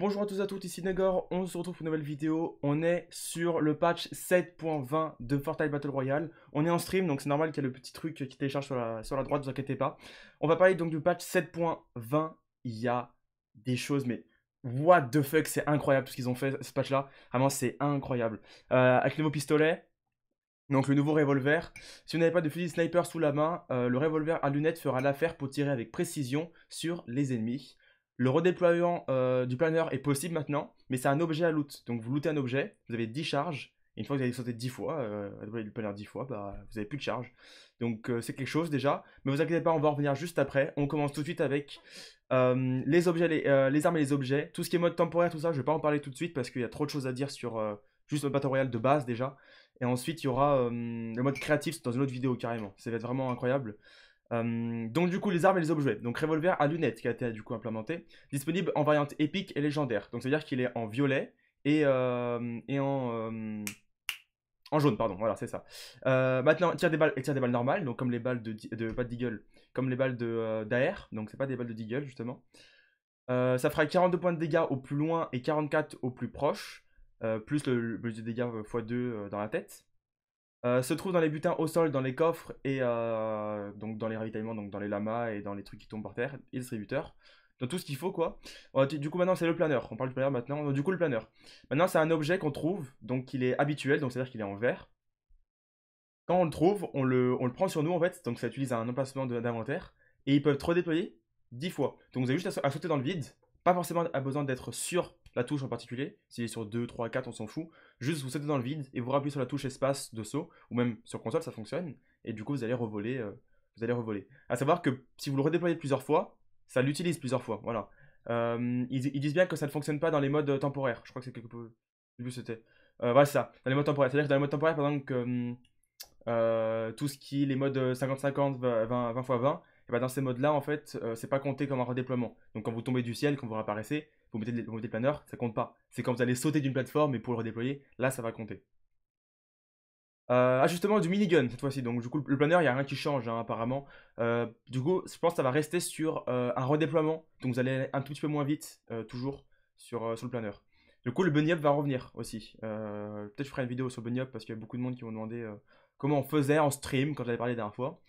Bonjour à tous, ici NeiigoR, on se retrouve pour une nouvelle vidéo. On est sur le patch 7.20 de Fortnite Battle Royale. On est en stream, donc c'est normal qu'il y ait le petit truc qui télécharge sur la droite, ne vous inquiétez pas. On va parler donc du patch 7.20. Il y a des choses, mais what the fuck, c'est incroyable ce qu'ils ont fait, ce patch-là. Vraiment, c'est incroyable. Avec les nouveaux pistolets, donc le nouveau revolver. Si vous n'avez pas de fusil sniper sous la main, le revolver à lunettes fera l'affaire pour tirer avec précision sur les ennemis. Le redéploiement du planeur est possible maintenant, mais c'est un objet à loot. Donc vous lootez un objet, vous avez 10 charges, et une fois que vous avez sauté 10 fois, déployer le planeur 10 fois, bah, vous n'avez plus de charge. Donc c'est quelque chose déjà, mais ne vous inquiétez pas, on va en revenir juste après. On commence tout de suite avec les objets, les armes et les objets. Tout ce qui est mode temporaire, tout ça, je ne vais pas en parler tout de suite parce qu'il y a trop de choses à dire sur juste le Battle Royale de base déjà. Et ensuite, il y aura le mode créatif dans une autre vidéo carrément, ça va être vraiment incroyable. Donc du coup les armes et les objets, donc revolver à lunettes qui a été du coup implémenté, disponible en variante épique et légendaire, donc ça veut dire qu'il est en violet et en jaune, pardon, voilà c'est ça. Maintenant tire des balles normales, donc comme les balles d'AR, donc c'est pas des balles de deagle justement. Ça fera 42 points de dégâts au plus loin et 44 au plus proche, plus le bonus de dégâts x2 dans la tête. Se trouve dans les butins au sol, dans les coffres et donc dans les ravitaillements, donc dans les lamas et dans les trucs qui tombent par terre, et les distributeurs, dans tout ce qu'il faut quoi. Du coup maintenant c'est le planeur, on parle du planeur maintenant, donc, du coup le planeur. Maintenant c'est un objet qu'on trouve, donc il est habituel, donc c'est-à-dire qu'il est en vert. Quand on le trouve, on le prend sur nous en fait, donc ça utilise un emplacement d'inventaire, et ils peuvent être redéployés 10 fois. Donc vous avez juste à sauter dans le vide, pas forcément besoin d'être sur la touche en particulier, s'il est sur 2, 3, 4, on s'en fout. Juste vous sautez dans le vide et vous rappuyez sur la touche espace de saut, ou même sur console ça fonctionne, et du coup vous allez revoler. À savoir que si vous le redéployez plusieurs fois, ça l'utilise plusieurs fois, voilà. Ils disent bien que ça ne fonctionne pas dans les modes temporaires, je crois que c'est quelque peu... voilà ça, dans les modes temporaires, c'est-à-dire que dans les modes temporaires par exemple, tout ce qui est les modes 50-50, 20x20, et ben dans ces modes-là en fait, c'est pas compté comme un redéploiement. Donc quand vous tombez du ciel, quand vous réapparaissez, vous mettez le planeur, ça compte pas. C'est quand vous allez sauter d'une plateforme et pour le redéployer, là ça va compter. Ajustement du minigun cette fois-ci, donc du coup le planeur il n'y a rien qui change hein, apparemment. Du coup je pense que ça va rester sur un redéploiement, donc vous allez un tout petit peu moins vite toujours sur le planeur. Du coup le bunny up va revenir aussi. Peut-être je ferai une vidéo sur le bunny up parce qu'il y a beaucoup de monde qui m'ont demandé comment on faisait en stream quand j'avais parlé la dernière fois.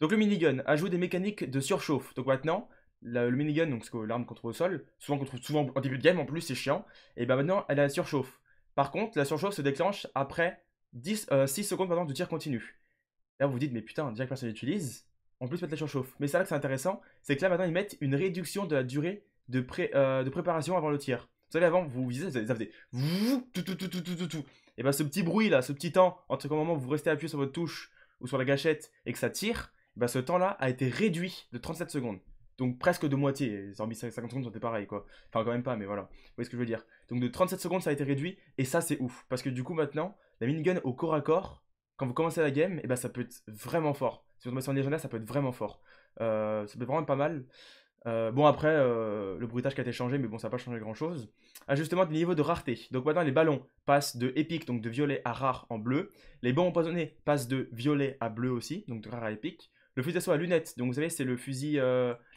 Donc le minigun ajoute des mécaniques de surchauffe, donc maintenant... Le minigun, donc c'est l'arme qu'on trouve au sol, souvent qu'on trouve en début de game en plus, c'est chiant, et bien maintenant elle a la surchauffe. Par contre, la surchauffe se déclenche après 6 secondes pendant du tir continu. Là vous vous dites, mais putain, déjà que personne l'utilise, on peut mettre la surchauffe. Mais c'est là que c'est intéressant, c'est que là maintenant ils mettent une réduction de la durée de préparation avant le tir. Vous savez, avant vous visez, ça faisait tout. Et bien ce petit bruit là, ce petit temps, entre le moment où vous restez appuyé sur votre touche ou sur la gâchette et que ça tire, et bien ce temps là a été réduit de 37 secondes. Donc presque de moitié, hormis 50 secondes, c'était pareil quoi. Enfin quand même pas, mais voilà, vous voyez ce que je veux dire. Donc de 37 secondes, ça a été réduit, et ça c'est ouf. Parce que du coup maintenant, la minigun au corps à corps, quand vous commencez la game, et bah, ça peut être vraiment fort. Si vous tombez sur une légendaire, ça peut être vraiment fort. Ça peut être vraiment pas mal. Bon après, le bruitage qui a été changé, mais bon ça n'a pas changé grand chose. Ajustement du niveau de rareté. Donc maintenant les ballons passent de épique, donc de violet à rare en bleu. Les bombes empoisonnées passent de violet à bleu aussi, donc de rare à épique. Le fusil d'assaut à lunettes, donc vous savez, c'est le fusil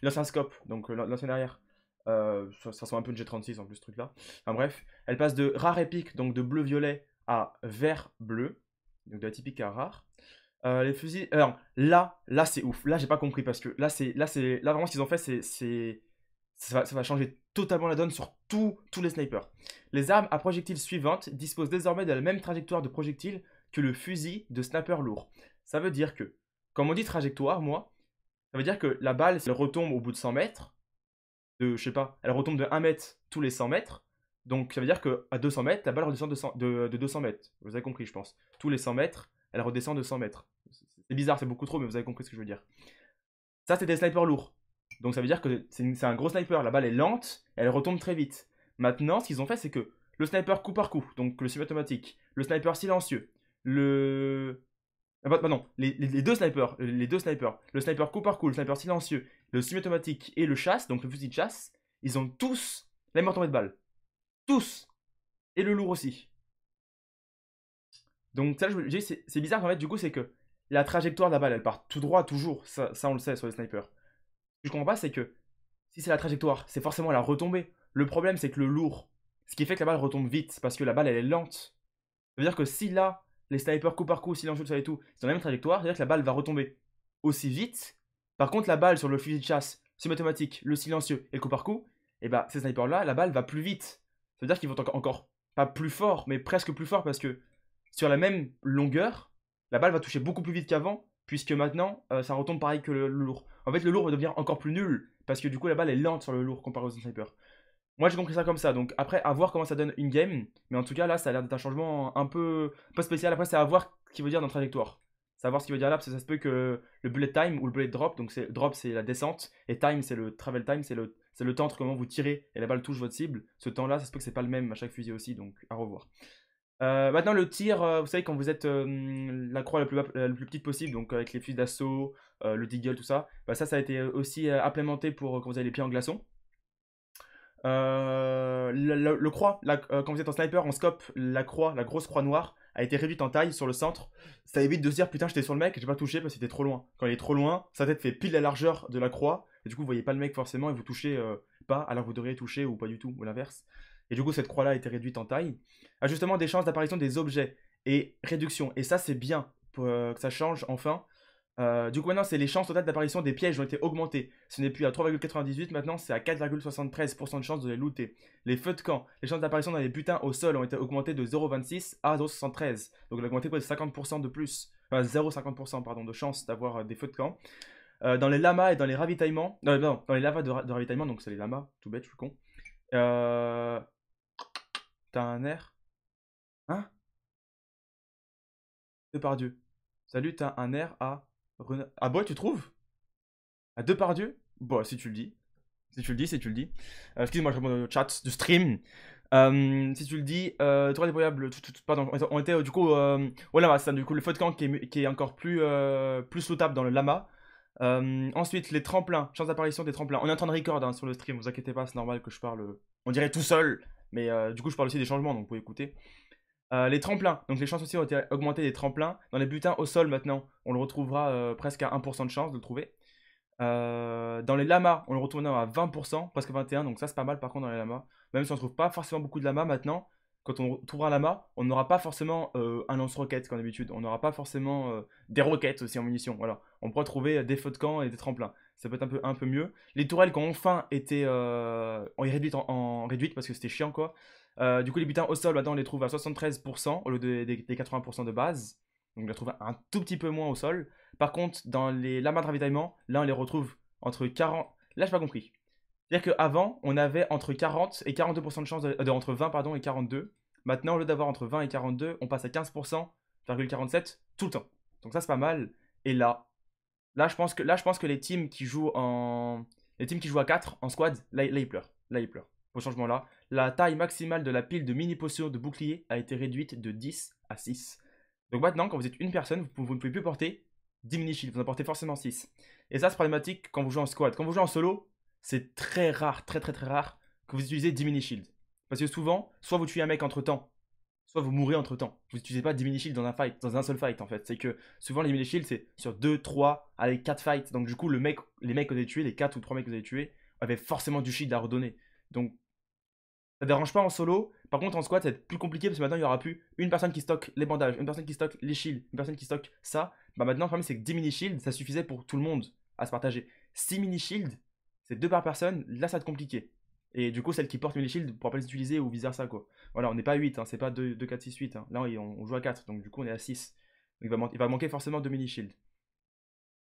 l'ancien scope, donc l'ancien arrière. Ça ressemble un peu à une G36 en plus, ce truc-là. Enfin bref, elle passe de rare épique, donc de bleu-violet, à vert-bleu. Donc de atypique à rare. Les fusils... Alors, là c'est ouf. Là, j'ai pas compris parce que là vraiment, ce qu'ils ont fait, c'est... Ça va changer totalement la donne sur tous les snipers. Les armes à projectiles suivantes disposent désormais de la même trajectoire de projectiles que le fusil de sniper lourd. Ça veut dire que... Quand on dit trajectoire, moi, ça veut dire que la balle, elle retombe au bout de 100 mètres, elle retombe de 1 mètre tous les 100 mètres, donc ça veut dire qu'à 200 mètres, la balle redescend de 200 mètres, vous avez compris je pense. Tous les 100 mètres, elle redescend de 100 mètres. C'est bizarre, c'est beaucoup trop, mais vous avez compris ce que je veux dire. Ça, c'est des snipers lourds, donc ça veut dire que c'est un gros sniper, la balle est lente, elle retombe très vite. Maintenant, ce qu'ils ont fait, c'est que le sniper coup par coup, donc le semi-automatique, le sniper silencieux, les deux snipers, le sniper coup par coup, le sniper silencieux, le semi-automatique et le chasse, donc le fusil de chasse, ils ont tous la même retombée de balle. Tous. Et le lourd aussi. Donc ça, c'est bizarre en fait, du coup, c'est que la trajectoire de la balle, elle part tout droit toujours, ça on le sait sur les snipers. Ce que je comprends pas, c'est que si c'est la trajectoire, c'est forcément la retombée. Le problème, c'est que le lourd, ce qui fait que la balle retombe vite, parce que la balle, elle est lente. Ça veut dire que si là, les snipers coup par coup, si l'enjeu, ça et tout, c'est dans la même trajectoire, c'est-à-dire que la balle va retomber aussi vite. Par contre, la balle sur le fusil de chasse, semi-automatique, le silencieux et le coup par coup, et bah, ces snipers-là, la balle va plus vite. Ça veut dire qu'ils vont encore pas plus fort, mais presque plus fort, parce que sur la même longueur, la balle va toucher beaucoup plus vite qu'avant, puisque maintenant, ça retombe pareil que le lourd. En fait, le lourd va devenir encore plus nul, parce que du coup, la balle est lente sur le lourd comparé aux snipers. Moi, j'ai compris ça comme ça, donc après, à voir comment ça donne une game, mais en tout cas, là, ça a l'air d'être un changement un peu spécial. Après, c'est à voir ce qu'il veut dire dans trajectoire. Savoir ce qu'il veut dire là, parce que ça se peut que le bullet time ou le bullet drop, donc drop, c'est la descente, et time, c'est le travel time, c'est le temps entre comment vous tirez et la balle touche votre cible. Ce temps-là, ça se peut que c'est pas le même à chaque fusil aussi, donc à revoir. Maintenant le tir, vous savez quand vous êtes la croix la plus petite possible, donc avec les fusils d'assaut, le deagle, tout ça, bah ça a été aussi implémenté pour quand vous avez les pieds en glaçon. Quand vous êtes en sniper, en scope, la grosse croix noire a été réduite en taille sur le centre. Ça évite de se dire putain j'étais sur le mec, j'ai pas touché parce qu'il était trop loin. Quand il est trop loin, sa tête fait pile la largeur de la croix, et du coup vous voyez pas le mec forcément et vous touchez pas, alors vous devriez toucher ou pas du tout, ou l'inverse. Et du coup, cette croix-là a été réduite en taille. Ajustement des chances d'apparition des objets et réduction. Et ça, c'est bien pour, que ça change enfin. Du coup, maintenant, c'est les chances totales d'apparition des pièges ont été augmentées. Ce n'est plus à 3,98, maintenant, c'est à 4,73% de chances de les looter. Les feux de camp, les chances d'apparition dans les butins au sol ont été augmentées de 0,26 à 0,73. Donc, on a augmenté de 50% de plus. Enfin, 0,50% pardon, de chances d'avoir des feux de camp. Dans les lamas et dans les ravitaillements. Non, dans les lavas de ravitaillement, donc c'est les lamas, tout bête, je suis con. T'as un air? Hein? Depardieu. Salut, t'as un air à... Ah boy, tu trouves? À Depardieu? Bon, si tu le dis. Si tu le dis. Excuse-moi, je réponds au chat du stream. Si tu le dis, trois déployables... Pardon, on était du coup... au lama, c'est du coup le feu de camp qui est encore plus lootable dans le lama. Ensuite, les tremplins. Chance d'apparition des tremplins. On est en train de record sur le stream, vous inquiétez pas, c'est normal que je parle... On dirait tout seul, mais du coup je parle aussi des changements, donc vous pouvez écouter. Les tremplins, donc les chances aussi ont été augmentées des tremplins. Dans les butins au sol maintenant, on le retrouvera presque à 1% de chance de le trouver. Dans les lamas, on le retrouve maintenant à 20%, presque 21%, donc ça c'est pas mal par contre dans les lamas. Même si on ne trouve pas forcément beaucoup de lamas maintenant, quand on trouvera un lama, on n'aura pas forcément un lance-roquette comme d'habitude. On n'aura pas forcément des roquettes aussi en munitions, voilà. On pourra trouver des feux de camp et des tremplins. Ça peut être un peu mieux. Les tourelles qui ont enfin été réduites en réduite parce que c'était chiant quoi. Du coup les butins au sol, maintenant on les trouve à 73% au lieu des 80% de base. Donc on les trouve un tout petit peu moins au sol. Par contre dans les lamas de ravitaillement, là on les retrouve entre 40... Là j'ai pas compris. C'est-à-dire qu'avant on avait entre 40 et 42% de chance entre 20 pardon, et 42. Maintenant au lieu d'avoir entre 20 et 42, on passe à 15,47% tout le temps. Donc ça c'est pas mal. Et là, je pense que les teams qui jouent à 4 en squad, là ils pleurent. Au changement là, la taille maximale de la pile de mini potions de bouclier a été réduite de 10 à 6. Donc maintenant, quand vous êtes une personne, vous ne pouvez plus porter 10 mini shields, vous en portez forcément 6. Et ça, c'est problématique quand vous jouez en squad. Quand vous jouez en solo, c'est très rare, très rare que vous utilisez 10 mini shields. Parce que souvent, soit vous tuez un mec entre temps, soit vous mourrez entre temps. Vous n'utilisez pas 10 mini shields dans un seul fight en fait. C'est que souvent les mini shields c'est sur 2, 3, allez 4 fights. Donc du coup les mecs que vous avez tués, les 4 ou 3 mecs que vous avez tués, avaient forcément du shield à redonner. Donc ça dérange pas en solo. Par contre en squad ça va être plus compliqué parce que maintenant il n'y aura plus une personne qui stocke les bandages, une personne qui stocke les shields, une personne qui stocke ça. Bah maintenant le problème c'est que 10 mini shields ça suffisait pour tout le monde à se partager. 6 mini shields c'est 2 par personne, là ça va être compliqué. Et du coup, celle qui porte mini shield ne pourra pas les utiliser ou vice-versa quoi. Voilà, on n'est pas 8, hein, c'est pas 2, 4, 6, 8. Hein. Là, on joue à 4, donc du coup, on est à 6. Donc il va manquer forcément 2 mini shields.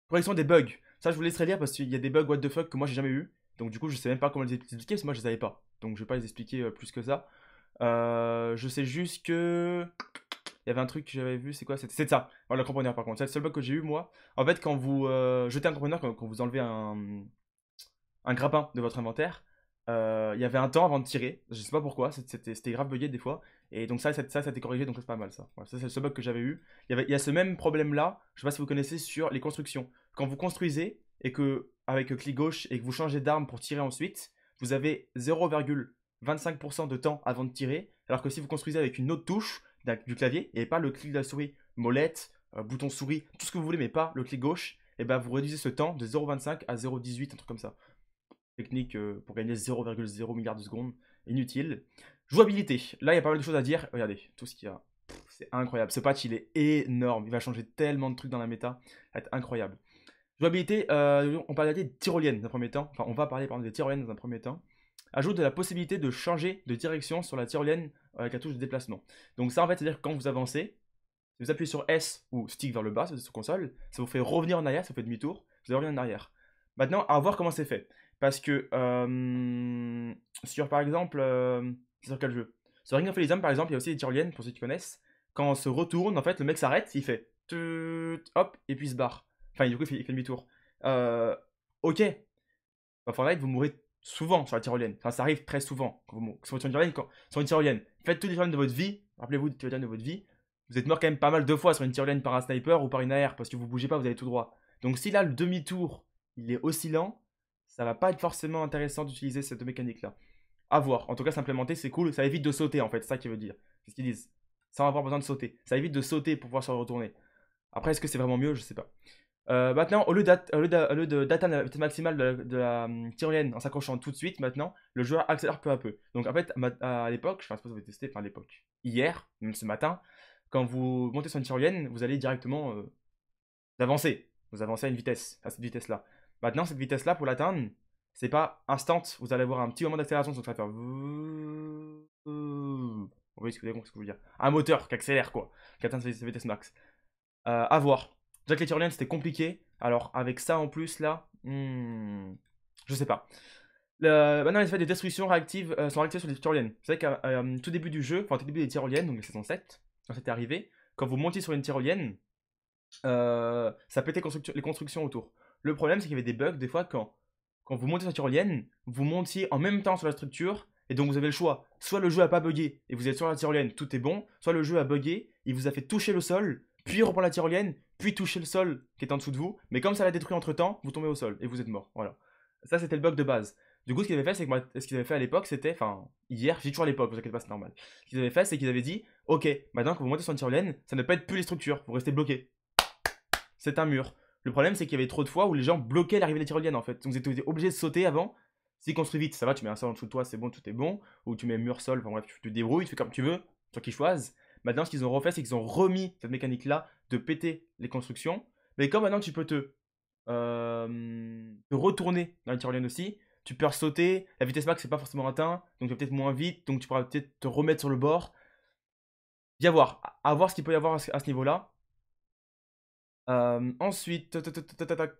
Correction des bugs. Ça, je vous laisserai lire parce qu'il y a des bugs what the fuck que moi, j'ai jamais eu. Donc du coup, je sais même pas comment les expliquer parce que moi, je les avais pas. Donc je vais pas les expliquer plus que ça. Je sais juste que... Il y avait un truc que j'avais vu, c'est quoi? C'est ça, voilà, le conteneur par contre. C'est le seul bug que j'ai eu moi. En fait, quand vous jetez un conteneur, quand vous enlevez un grappin de votre inventaire, il y avait un temps avant de tirer, je sais pas pourquoi, c'était grave bugué des fois, et donc ça a été corrigé, donc c'est pas mal ça. Voilà, ça c'est le bug que j'avais eu. Il y a ce même problème là, je sais pas si vous connaissez sur les constructions. Quand vous construisez et que avec clic gauche et que vous changez d'arme pour tirer ensuite, vous avez 0,25% de temps avant de tirer, alors que si vous construisez avec une autre touche du clavier et pas le clic de la souris, molette, bouton souris, tout ce que vous voulez mais pas le clic gauche, et ben vous réduisez ce temps de 0,25 à 0,18, un truc comme ça. Technique pour gagner 0,0 milliard de secondes. Inutile. Jouabilité. Là, il y a pas mal de choses à dire. Regardez, tout ce qu'il y a. C'est incroyable. Ce patch, il est énorme. Il va changer tellement de trucs dans la méta. Ça va être incroyable. Jouabilité, on parlait des tyroliennes dans un premier temps. Enfin, on va parler des tyroliennes dans un premier temps. Ajoute de la possibilité de changer de direction sur la tyrolienne avec la touche de déplacement. Donc ça, en fait, c'est-à-dire que quand vous avancez, si vous appuyez sur S ou stick vers le bas sur console, ça vous fait revenir en arrière, ça vous fait demi-tour, vous allez revenir en arrière. Maintenant, à voir comment c'est fait. Parce que, sur par exemple, sur quel jeu? Sur Ring of Elysium, par exemple, il y a aussi des tyroliennes, pour ceux qui connaissent. Quand on se retourne, en fait, le mec s'arrête, il fait hop, et puis il se barre. Enfin, du coup, il fait demi-tour. Ok. Dans Fortnite, vous mourrez souvent sur la tyrolienne. Enfin, ça arrive très souvent. Quand vous mourrez sur une tyrolienne, faites toutes les tyroliennes de votre vie. Rappelez-vous des tyroliennes de votre vie. Vous êtes mort quand même pas mal de fois sur une tyrolienne par un sniper ou par une AR parce que vous bougez pas, vous allez tout droit. Donc, si là, le demi-tour, il est aussi lent, ça va pas être forcément intéressant d'utiliser cette mécanique-là. À voir. En tout cas, s'implémenter, c'est cool. Ça évite de sauter, en fait. C'est ça qu'ils veulent dire. C'est ce qu'ils disent. Sans avoir besoin de sauter. Ça évite de sauter pour pouvoir se retourner. Après, est-ce que c'est vraiment mieux? Je sais pas. Maintenant, au lieu d'atteindre la vitesse maximale de la tyrolienne en s'accrochant tout de suite, maintenant, le joueur accélère peu à peu. Donc, en fait, à l'époque, je ne sais pas si vous avez testé, enfin, à l'époque, hier, même ce matin, quand vous montez sur une tyrolienne, vous allez directement avancer. Vous avancez à une vitesse, à cette vitesse-là. Maintenant, cette vitesse-là, pour l'atteindre, c'est pas instant. Vous allez avoir un petit moment d'accélération, donc ça va faire... Vous voyez ce que je veux dire. Un moteur qui accélère, quoi, qui atteint sa vitesse max. À voir. Déjà que les tyroliennes c'était compliqué, alors avec ça en plus là, je sais pas. Maintenant les effets de destruction réactive sont réactivés sur les tyroliennes. Vous savez qu'à tout début du jeu, enfin au début des tyroliennes, donc la saison 7, quand c'était arrivé, quand vous montiez sur une tyrolienne, ça pétait les constructions autour. Le problème c'est qu'il y avait des bugs des fois quand vous montez sur la tyrolienne, vous montiez en même temps sur la structure, et donc vous avez le choix. Soit le jeu a pas bugué, et vous êtes sur la tyrolienne, tout est bon, soit le jeu a bugué, il vous a fait toucher le sol, puis reprendre la tyrolienne, puis toucher le sol qui est en dessous de vous, mais comme ça l'a détruit entre temps, vous tombez au sol et vous êtes mort. Voilà. Ça, c'était le bug de base. Du coup, ce qu'ils avaient fait, c'est que ce qu'ils avaient fait à l'époque, c'était, enfin, hier, j'ai toujours à l'époque, vous inquiétez pas, c'est normal. Ce qu'ils avaient fait, c'est qu'ils avaient dit, ok, maintenant que vous montez sur une tyrolienne, ça ne peut être plus les structures, vous restez bloqué. C'est un mur. Le problème, c'est qu'il y avait trop de fois où les gens bloquaient l'arrivée des tyroliennes en fait. Donc, vous étiez obligé de sauter avant. Si tu construis vite, ça va, tu mets un sol en dessous de toi, c'est bon, tout est bon. Ou tu mets mur, sol, enfin bref, tu te débrouilles, tu fais comme tu veux, toi qui choisis. Maintenant, ce qu'ils ont refait, c'est qu'ils ont remis cette mécanique-là de péter les constructions. Mais comme maintenant, tu peux te retourner dans les tyroliennes aussi. Tu peux sauter. La vitesse max, c'est pas forcément atteint. Donc, tu vas peut-être moins vite. Donc, tu pourras peut-être te remettre sur le bord. Viens voir. À voir ce qu'il peut y avoir à ce niveau-là. Ensuite,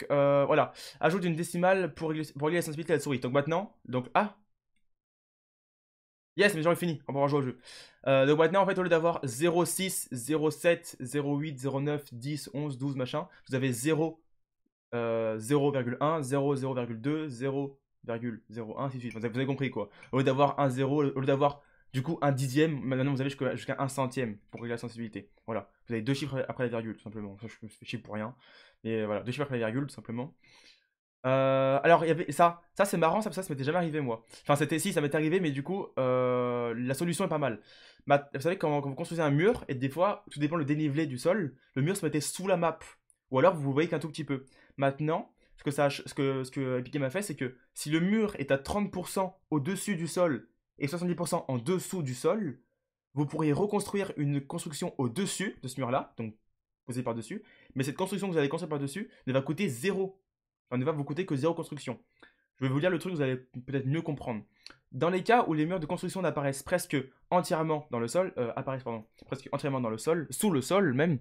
voilà. Ajoute une décimale pour régler la sensibilité à la souris. Donc, maintenant, yes, mais j'en ai fini, on va rejouer au jeu. Donc maintenant, en fait, au lieu d'avoir 0, 6, 0, 7, 0, 8, 0, 9, 10, 11, 12, machin, vous avez 0, 0,1, 0, 0,2, 0,01, ainsi de suite. Vous avez compris quoi. Au lieu d'avoir un 0, au lieu d'avoir du coup un dixième, maintenant vous avez jusqu'à un centième pour régler la sensibilité. Voilà, vous avez deux chiffres après la virgule, tout simplement. Ça, je me fais chier pour rien. Mais voilà, deux chiffres après la virgule, tout simplement. Alors il y avait ça c'est marrant, ça m'était jamais arrivé moi. Enfin c'était si, ça m'était arrivé mais du coup la solution est pas mal. Vous savez quand vous construisez un mur et des fois tout dépend le dénivelé du sol, le mur se mettait sous la map ou alors vous voyez qu'un tout petit peu. Maintenant ce que Epic Games a fait c'est que si le mur est à 30% au-dessus du sol et 70% en dessous du sol, vous pourriez reconstruire une construction au-dessus de ce mur là, donc posée par-dessus, mais cette construction que vous allez construire par-dessus ne va coûter 0. Enfin, ne va vous coûter que 0 construction. Je vais vous lire le truc, vous allez peut-être mieux comprendre. Dans les cas où les murs de construction n'apparaissent presque entièrement dans le sol, presque entièrement dans le sol, sous le sol même,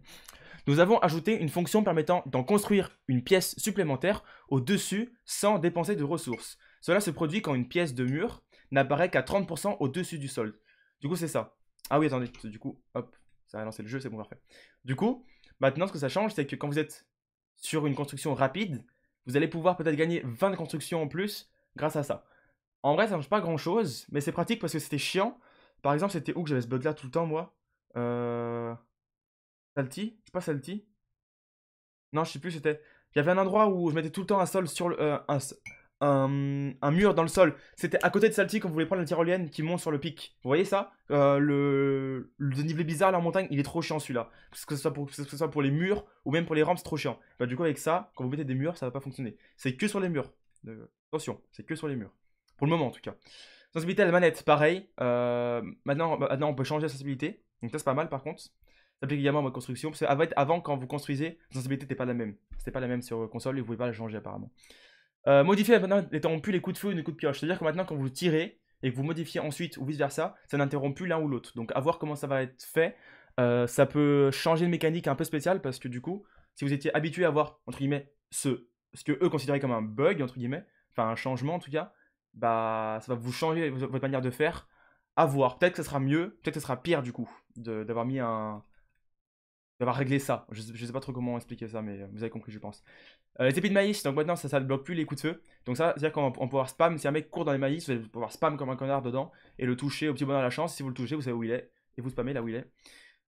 nous avons ajouté une fonction permettant d'en construire une pièce supplémentaire au-dessus sans dépenser de ressources. Cela se produit quand une pièce de mur n'apparaît qu'à 30% au-dessus du sol. Du coup, c'est ça. Ah oui, attendez, du coup, hop, ça a lancé le jeu, c'est bon, parfait. Du coup, maintenant, ce que ça change, c'est que quand vous êtes sur une construction rapide, vous allez pouvoir peut-être gagner 20 constructions en plus grâce à ça. En vrai, ça ne change pas grand-chose, mais c'est pratique parce que c'était chiant. Par exemple, c'était où que j'avais ce bug-là tout le temps, moi Salty? C'est pas Salty? Non, je sais plus, c'était... Il y avait un endroit où je mettais tout le temps un sol sur le... un mur dans le sol. C'était à côté de Salty quand vous voulez prendre la tyrolienne qui monte sur le pic. Vous voyez ça? Le dénivelé bizarre là en montagne, il est trop chiant celui-là. Que ce soit pour les murs ou même pour les rampes, c'est trop chiant. Bah, du coup, avec ça, quand vous mettez des murs, ça va pas fonctionner. C'est que sur les murs. Attention, c'est que sur les murs. Pour le moment en tout cas. Sensibilité à la manette, pareil. Maintenant on peut changer la sensibilité. Donc ça c'est pas mal par contre. Ça s'applique également en mode construction. Parce qu'avant quand vous construisez, la sensibilité n'était pas la même. C'était pas la même sur console et vous pouvez pas la changer apparemment. Modifier maintenant n'interrompt plus les coups de feu ou les coups de pioche. C'est-à-dire que maintenant quand vous tirez et que vous modifiez ensuite ou vice versa, ça n'interrompt plus l'un ou l'autre. Donc à voir comment ça va être fait. Ça peut changer de mécanique un peu spéciale parce que du coup, si vous étiez habitué à voir entre guillemets ce que eux considéraient comme un bug entre guillemets, enfin un changement en tout cas, bah ça va vous changer votre manière de faire. À voir. Peut-être que ça sera mieux, peut-être que ça sera pire du coup d'avoir mis un, d'avoir réglé ça. Je sais pas trop comment expliquer ça, mais vous avez compris, je pense. Les épis de maïs, donc maintenant ça ne bloque plus les coups de feu. Donc ça, c'est-à-dire qu'on peut avoir spam. Si un mec court dans les maïs, vous allez pouvoir spam comme un connard dedans et le toucher au petit bonheur à la chance. Si vous le touchez, vous savez où il est et vous spammez là où il est.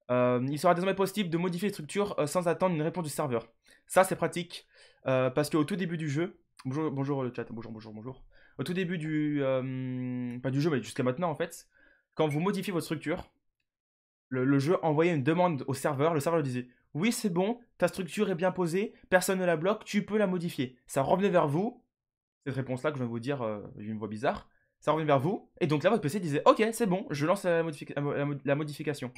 Il sera désormais possible de modifier les structures sans attendre une réponse du serveur. Ça, c'est pratique parce qu'au tout début du jeu, bonjour le chat, bonjour. Au tout début du, pas du jeu, mais jusqu'à maintenant en fait, quand vous modifiez votre structure, le jeu envoyait une demande au serveur, le serveur disait « Oui, c'est bon, ta structure est bien posée, personne ne la bloque, tu peux la modifier. » Ça revenait vers vous, cette réponse-là que je viens de vous dire, j'ai une voix bizarre, ça revenait vers vous, et donc là, votre PC disait « Ok, c'est bon, je lance la modification. »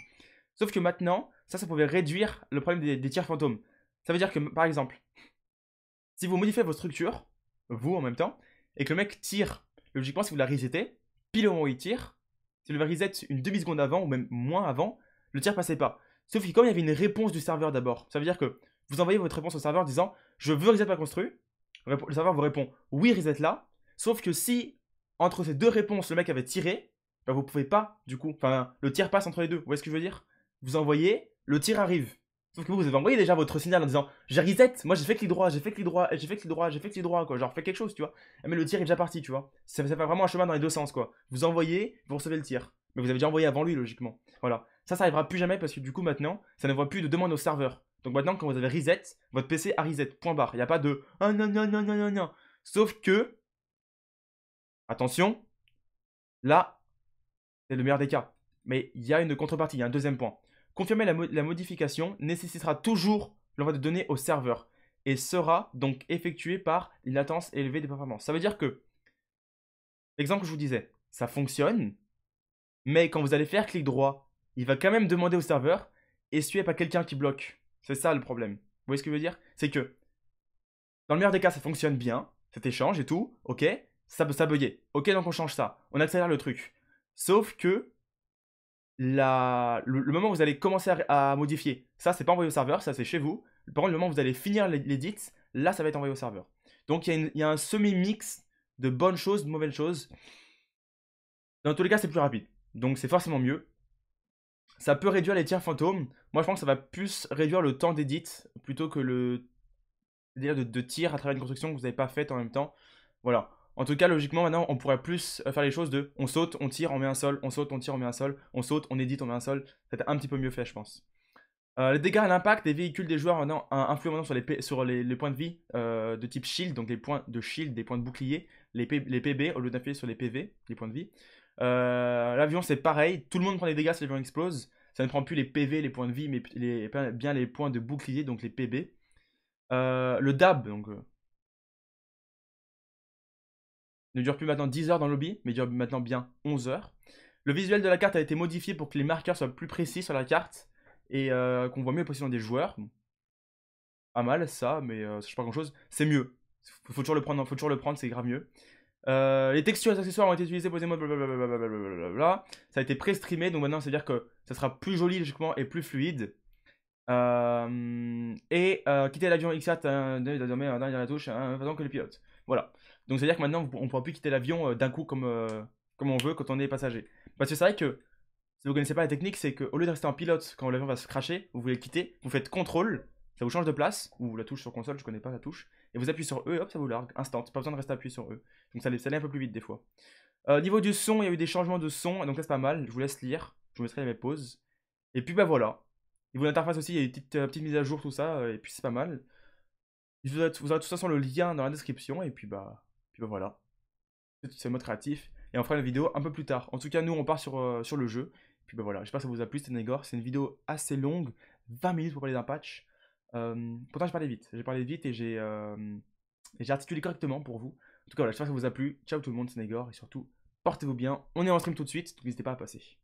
Sauf que maintenant, ça pouvait réduire le problème des tirs fantômes. Ça veut dire que, par exemple, si vous modifiez vos structures, vous en même temps, et que le mec tire, logiquement, si vous la resetez, pile au moment où il tire, si vous la reset une demi-seconde avant, ou même moins avant, le tir passait pas. Sauf que comme il y avait une réponse du serveur d'abord, ça veut dire que vous envoyez votre réponse au serveur en disant « Je veux reset ma constru », le serveur vous répond « Oui, reset là », sauf que si, entre ces deux réponses, le mec avait tiré, ben vous pouvez pas, du coup, enfin, le tir passe entre les deux, vous voyez ce que je veux dire? Vous envoyez, le tir arrive. Sauf que vous avez envoyé déjà votre signal en disant « J'ai reset, moi j'ai fait clic droit, j'ai fait clic droit, j'ai fait clic droit, j'ai fait clic droit, quoi. Genre fais quelque chose, tu vois. » Mais le tir est déjà parti, tu vois. Ça fait vraiment un chemin dans les deux sens, quoi. Vous envoyez, vous recevez le tir. Mais vous avez déjà envoyé avant lui, logiquement. Voilà. Ça arrivera plus jamais parce que du coup, maintenant, ça ne voit plus de demande au serveur. Donc maintenant, quand vous avez reset, votre PC a reset, point barre. Il n'y a pas de « Ah non, non, non, non, non, non. » Sauf que, attention, là, c'est le meilleur des cas. Mais il y a une contrepartie, il y a un deuxième point. Confirmer la modification nécessitera toujours l'envoi de données au serveur et sera donc effectué par une latence élevée des performances. Ça veut dire que, l'exemple que je vous disais, ça fonctionne, mais quand vous allez faire clic droit, il va quand même demander au serveur et s'il n'y a pas quelqu'un qui bloque. C'est ça le problème. Vous voyez ce que je veux dire? C'est que, dans le meilleur des cas, ça fonctionne bien, cet échange et tout, ok, ça buguait. Ok, donc on change ça, on accélère le truc. Sauf que, le moment où vous allez commencer à modifier, ça c'est pas envoyé au serveur, ça c'est chez vous. Par contre, le moment où vous allez finir l'édit, là ça va être envoyé au serveur. Donc il y a un semi-mix de bonnes choses, de mauvaises choses. Dans tous les cas, c'est plus rapide, donc c'est forcément mieux. Ça peut réduire les tirs fantômes. Moi je pense que ça va plus réduire le temps d'édit plutôt que le délire de tir à travers une construction que vous n'avez pas faite en même temps. Voilà. En tout cas, logiquement, maintenant, on pourrait plus faire les choses de on saute, on tire, on met un sol, on saute, on tire, on met un sol, on saute, on édite, on met un sol. Ça va être un petit peu mieux fait, je pense. Les dégâts et l'impact des véhicules des joueurs maintenant, influent maintenant sur les points de vie de type shield, donc les points de shield, des points de bouclier, les PB au lieu d'appuyer sur les PV, les points de vie. L'avion, c'est pareil, tout le monde prend des dégâts si l'avion explose. Ça ne prend plus les PV, les points de vie, mais bien les points de bouclier, donc les PB. Le dab, donc... ne dure plus maintenant 10 heures dans le lobby, mais dure maintenant bien 11 heures. Le visuel de la carte a été modifié pour que les marqueurs soient plus précis sur la carte et qu'on voit mieux la position des joueurs. Pas mal ça, mais je sais pas grand chose. C'est mieux. Faut toujours le prendre, c'est grave mieux. Les textures et les accessoires ont été utilisés pour des modes blablabla. Ça a été pré-streamé, donc maintenant ça veut dire que ça sera plus joli logiquement et plus fluide. Quitter l'avion X4 derrière la touche, façon que les pilotes. Voilà. Donc, c'est-à-dire que maintenant, on ne pourra plus quitter l'avion d'un coup comme on veut quand on est passager. Parce que c'est vrai que, si vous ne connaissez pas la technique, c'est qu'au lieu de rester en pilote quand l'avion va se crasher, vous voulez le quitter, vous faites contrôle, ça vous change de place, ou la touche sur console, je ne connais pas la touche, et vous appuyez sur E, et hop, ça vous largue, instant, pas besoin de rester appuyé sur E. Donc, ça allait un peu plus vite des fois. Niveau du son, il y a eu des changements de son, donc là, c'est pas mal, je vous laisse lire, je vous mettrai mes pauses. Et puis, bah voilà. Niveau de l'interface aussi, il y a eu une petite mise à jour, tout ça, et puis c'est pas mal. Vous aurez de toute façon le lien dans la description, et puis bah. Ben voilà, c'est le mode créatif et on fera la vidéo un peu plus tard. En tout cas, nous on part sur le jeu. Et puis ben voilà, j'espère que ça vous a plu. C'était NeiigoR, c'est une vidéo assez longue, 20 minutes pour parler d'un patch. Pourtant, j'ai parlé vite et j'ai articulé correctement pour vous. tout cas, voilà, j'espère que ça vous a plu. Ciao tout le monde, c'est NeiigoR et surtout, portez-vous bien. On est en stream tout de suite, donc n'hésitez pas à passer.